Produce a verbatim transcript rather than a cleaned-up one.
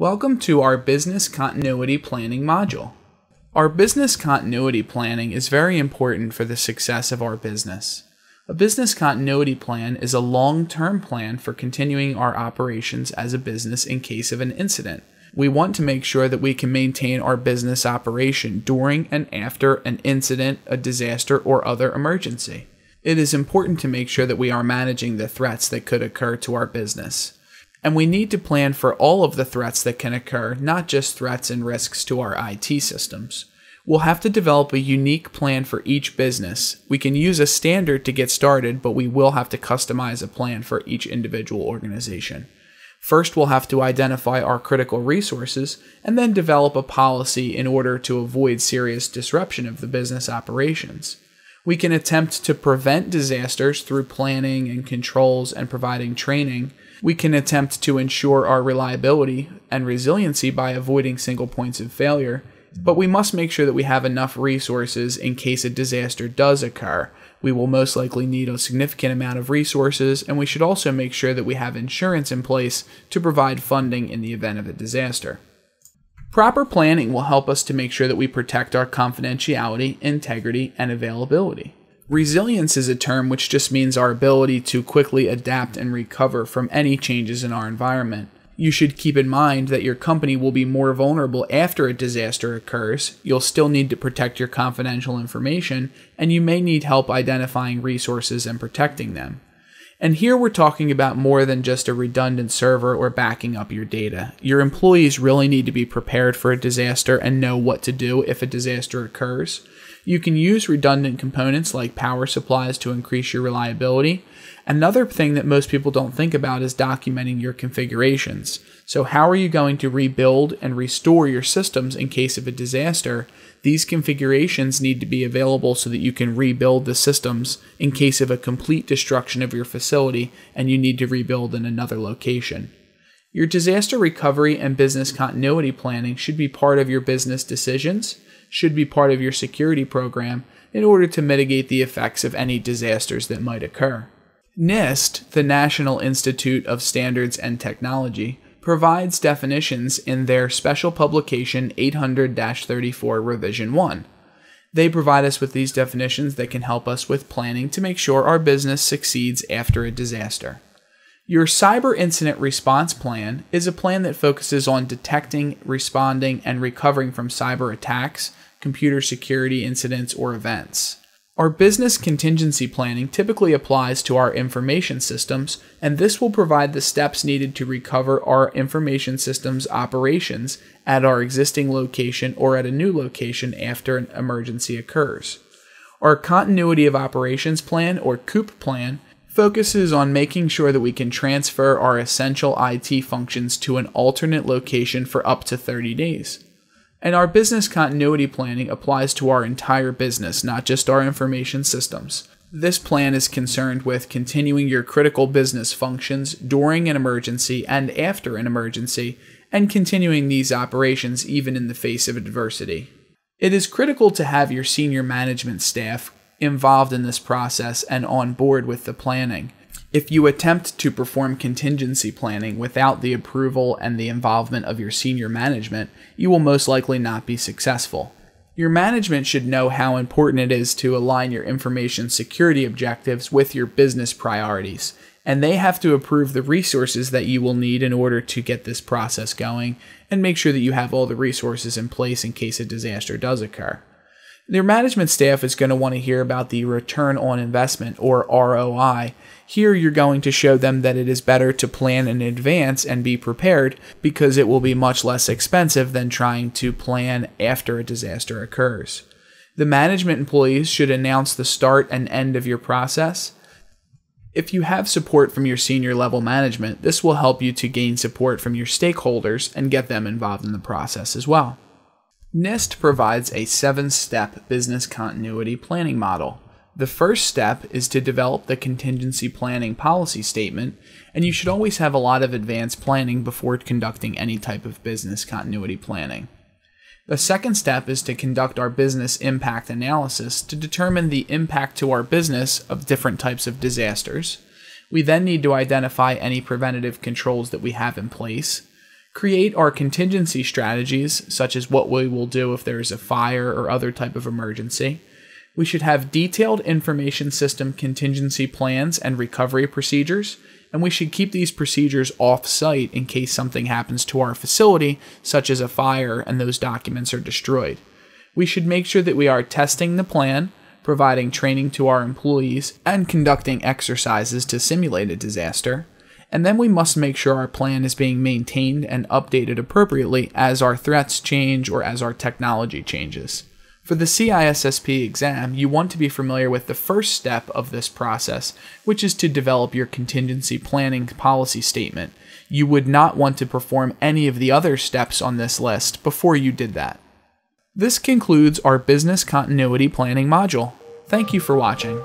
Welcome to our Business Continuity Planning module. Our business continuity planning is very important for the success of our business. A business continuity plan is a long-term plan for continuing our operations as a business in case of an incident. We want to make sure that we can maintain our business operation during and after an incident, a disaster, or other emergency. It is important to make sure that we are managing the threats that could occur to our business. And we need to plan for all of the threats that can occur, not just threats and risks to our I T systems. We'll have to develop a unique plan for each business. We can use a standard to get started, but we will have to customize a plan for each individual organization. First, we'll have to identify our critical resources and then develop a policy in order to avoid serious disruption of the business operations. We can attempt to prevent disasters through planning and controls and providing training. We can attempt to ensure our reliability and resiliency by avoiding single points of failure, but we must make sure that we have enough resources in case a disaster does occur. We will most likely need a significant amount of resources, and we should also make sure that we have insurance in place to provide funding in the event of a disaster. Proper planning will help us to make sure that we protect our confidentiality, integrity, and availability. Resilience is a term which just means our ability to quickly adapt and recover from any changes in our environment. You should keep in mind that your company will be more vulnerable after a disaster occurs. You'll still need to protect your confidential information, and you may need help identifying resources and protecting them. And here we're talking about more than just a redundant server or backing up your data. Your employees really need to be prepared for a disaster and know what to do if a disaster occurs. You can use redundant components like power supplies to increase your reliability. Another thing that most people don't think about is documenting your configurations. So how are you going to rebuild and restore your systems in case of a disaster? These configurations need to be available so that you can rebuild the systems in case of a complete destruction of your facility and you need to rebuild in another location. Your disaster recovery and business continuity planning should be part of your business decisions, should be part of your security program in order to mitigate the effects of any disasters that might occur. NIST, the National Institute of Standards and Technology, provides definitions in their Special Publication eight hundred dash thirty-four Revision one. They provide us with these definitions that can help us with planning to make sure our business succeeds after a disaster. Your cyber incident response plan is a plan that focuses on detecting, responding, and recovering from cyber attacks, computer security incidents, or events. Our business contingency planning typically applies to our information systems, and this will provide the steps needed to recover our information systems operations at our existing location or at a new location after an emergency occurs. Our Continuity of Operations Plan, or COOP plan, focuses on making sure that we can transfer our essential I T functions to an alternate location for up to thirty days. And our business continuity planning applies to our entire business, not just our information systems. This plan is concerned with continuing your critical business functions during an emergency and after an emergency, and continuing these operations even in the face of adversity. It is critical to have your senior management staff involved in this process and on board with the planning. If you attempt to perform contingency planning without the approval and the involvement of your senior management, you will most likely not be successful. Your management should know how important it is to align your information security objectives with your business priorities, and they have to approve the resources that you will need in order to get this process going and make sure that you have all the resources in place in case a disaster does occur. Their management staff is going to want to hear about the return on investment, or R O I. Here you're going to show them that it is better to plan in advance and be prepared because it will be much less expensive than trying to plan after a disaster occurs. The management employees should announce the start and end of your process. If you have support from your senior level management, this will help you to gain support from your stakeholders and get them involved in the process as well. NIST provides a seven-step business continuity planning model. The first step is to develop the contingency planning policy statement, and you should always have a lot of advanced planning before conducting any type of business continuity planning. The second step is to conduct our business impact analysis to determine the impact to our business of different types of disasters. We then need to identify any preventative controls that we have in place, create our contingency strategies, such as what we will do if there is a fire or other type of emergency. We should have detailed information system contingency plans and recovery procedures, and we should keep these procedures off-site in case something happens to our facility, such as a fire, and those documents are destroyed. We should make sure that we are testing the plan, providing training to our employees, and conducting exercises to simulate a disaster. And then we must make sure our plan is being maintained and updated appropriately as our threats change or as our technology changes. For the C I S S P exam, you want to be familiar with the first step of this process, which is to develop your contingency planning policy statement. You would not want to perform any of the other steps on this list before you did that. This concludes our Business Continuity Planning module. Thank you for watching.